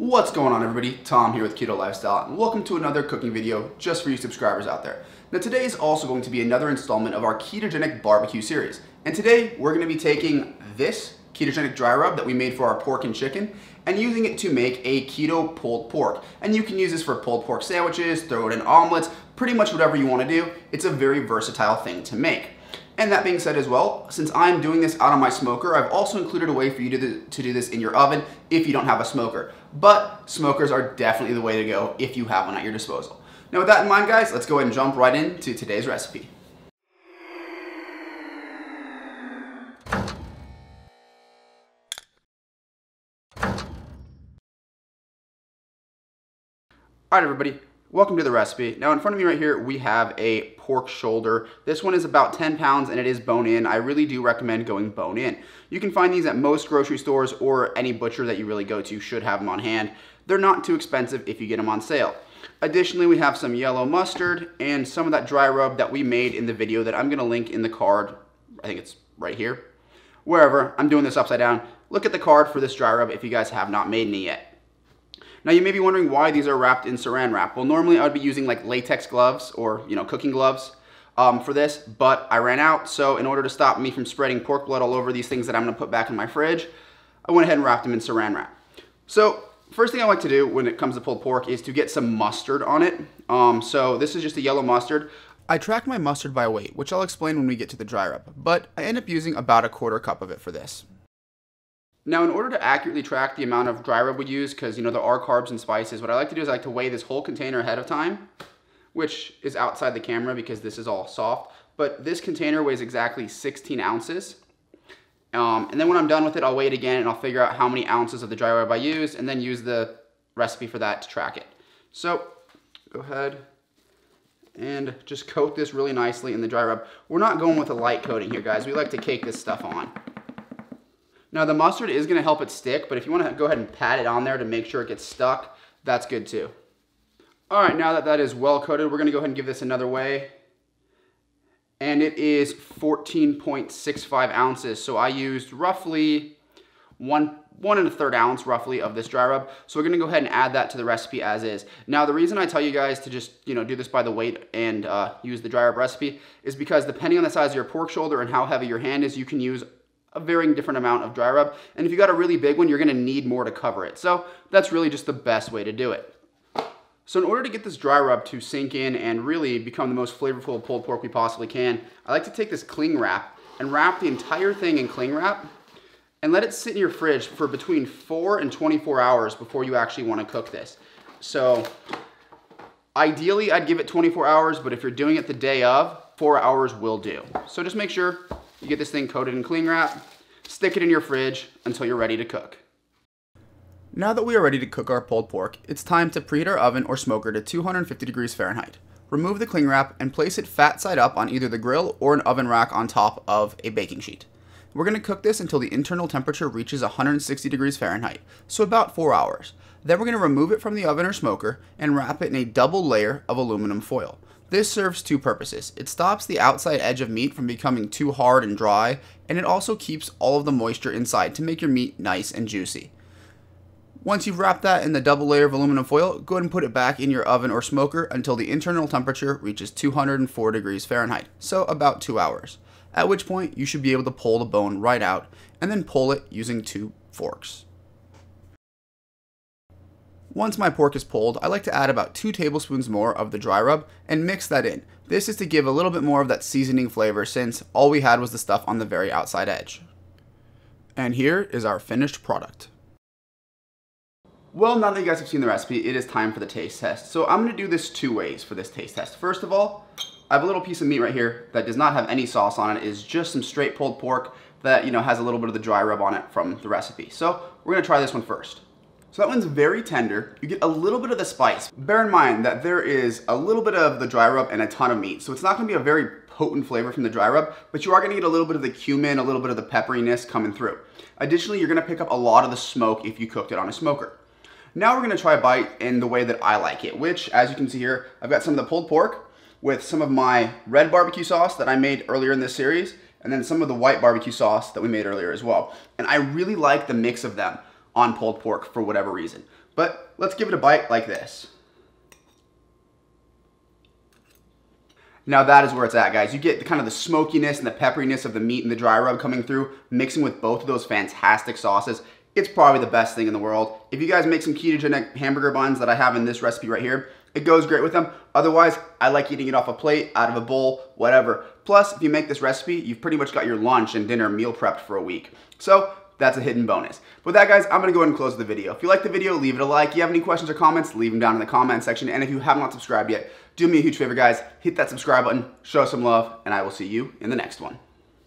What's going on, everybody? Tom here with Keto Lifestyle, and welcome to another cooking video just for you subscribers out there. Now today is also going to be another installment of our ketogenic barbecue series, and today we're going to be taking this ketogenic dry rub that we made for our pork and chicken and using it to make a keto pulled pork. And you can use this for pulled pork sandwiches, throw it in omelets, pretty much whatever you want to do. It's a very versatile thing to make. And that being said as well, since I'm doing this out on my smoker, I've also included a way for you to do this in your oven if you don't have a smoker. But smokers are definitely the way to go if you have one at your disposal. Now with that in mind, guys, let's go ahead and jump right into today's recipe. All right, everybody. Welcome to the recipe. Now in front of me right here, we have a pork shoulder. This one is about 10 pounds and it is bone in. I really do recommend going bone in. You can find these at most grocery stores, or any butcher that you really go to should have them on hand. They're not too expensive if you get them on sale. Additionally, we have some yellow mustard and some of that dry rub that we made in the video that I'm going to link in the card. I think it's right here. Wherever. I'm doing this upside down. Look at the card for this dry rub if you guys have not made any yet. Now you may be wondering why these are wrapped in saran wrap. Well, normally I would be using like latex gloves or, you know, cooking gloves for this, but I ran out. So in order to stop me from spreading pork blood all over these things that I'm going to put back in my fridge, I went ahead and wrapped them in saran wrap. So first thing I like to do when it comes to pulled pork is to get some mustard on it. So this is just a yellow mustard. I track my mustard by weight, which I'll explain when we get to the dry rub, but I end up using about 1/4 cup of it for this. Now, in order to accurately track the amount of dry rub we use, because, you know, there are carbs and spices, what I like to do is I like to weigh this whole container ahead of time, which is outside the camera because this is all soft. But this container weighs exactly 16 ounces. And then when I'm done with it, I'll weigh it again and I'll figure out how many ounces of the dry rub I used and then use the recipe for that to track it. So go ahead and just coat this really nicely in the dry rub. We're not going with a light coating here, guys. We like to cake this stuff on. Now the mustard is going to help it stick, but if you want to go ahead and pat it on there to make sure it gets stuck, that's good too. All right, now that that is well coated, we're going to go ahead and give this another weigh. And it is 14.65 ounces. So I used roughly one and a third ounce roughly of this dry rub. So we're going to go ahead and add that to the recipe as is. Now the reason I tell you guys to just, you know, do this by the weight and use the dry rub recipe is because depending on the size of your pork shoulder and how heavy your hand is, you can use a varying different amount of dry rub. And if you got a really big one, you're gonna need more to cover it. So that's really just the best way to do it. So in order to get this dry rub to sink in and really become the most flavorful pulled pork we possibly can, I like to take this cling wrap and wrap the entire thing in cling wrap and let it sit in your fridge for between 4 and 24 hours before you actually wanna cook this. So ideally I'd give it 24 hours, but if you're doing it the day of, 4 hours will do. So just make sure you get this thing coated in cling wrap, stick it in your fridge until you're ready to cook. Now that we are ready to cook our pulled pork, it's time to preheat our oven or smoker to 250 degrees Fahrenheit. Remove the cling wrap and place it fat side up on either the grill or an oven rack on top of a baking sheet. We're going to cook this until the internal temperature reaches 160 degrees Fahrenheit, so about 4 hours. Then we're going to remove it from the oven or smoker and wrap it in a double layer of aluminum foil. This serves two purposes. It stops the outside edge of meat from becoming too hard and dry, and it also keeps all of the moisture inside to make your meat nice and juicy. Once you've wrapped that in the double layer of aluminum foil, go ahead and put it back in your oven or smoker until the internal temperature reaches 204 degrees Fahrenheit, so about 2 hours. At which point, you should be able to pull the bone right out, and then pull it using 2 forks. Once my pork is pulled, I like to add about 2 tablespoons more of the dry rub and mix that in. This is to give a little bit more of that seasoning flavor since all we had was the stuff on the very outside edge. And here is our finished product. Well, now that you guys have seen the recipe, it is time for the taste test. So I'm going to do this 2 ways for this taste test. First of all, I have a little piece of meat right here that does not have any sauce on it. It is just some straight pulled pork that, you know, has a little bit of the dry rub on it from the recipe. So we're going to try this one first. So that one's very tender. You get a little bit of the spice. Bear in mind that there is a little bit of the dry rub and a ton of meat, so it's not gonna be a very potent flavor from the dry rub, but you are gonna get a little bit of the cumin, a little bit of the pepperiness coming through. Additionally, you're gonna pick up a lot of the smoke if you cooked it on a smoker. Now we're gonna try a bite in the way that I like it, which, as you can see here, I've got some of the pulled pork with some of my red barbecue sauce that I made earlier in this series, and then some of the white barbecue sauce that we made earlier as well. And I really like the mix of them on pulled pork for whatever reason. But let's give it a bite like this. Now that is where it's at, guys. You get kind of the smokiness and the pepperiness of the meat and the dry rub coming through, mixing with both of those fantastic sauces. It's probably the best thing in the world. If you guys make some ketogenic hamburger buns that I have in this recipe right here, it goes great with them. Otherwise, I like eating it off a plate, out of a bowl, whatever. Plus, if you make this recipe, you've pretty much got your lunch and dinner meal prepped for a week. So that's a hidden bonus. With that, guys, I'm gonna go ahead and close the video. If you like the video, leave it a like. If you have any questions or comments, leave them down in the comment section. And if you have not subscribed yet, do me a huge favor, guys. Hit that subscribe button, show some love, and I will see you in the next one.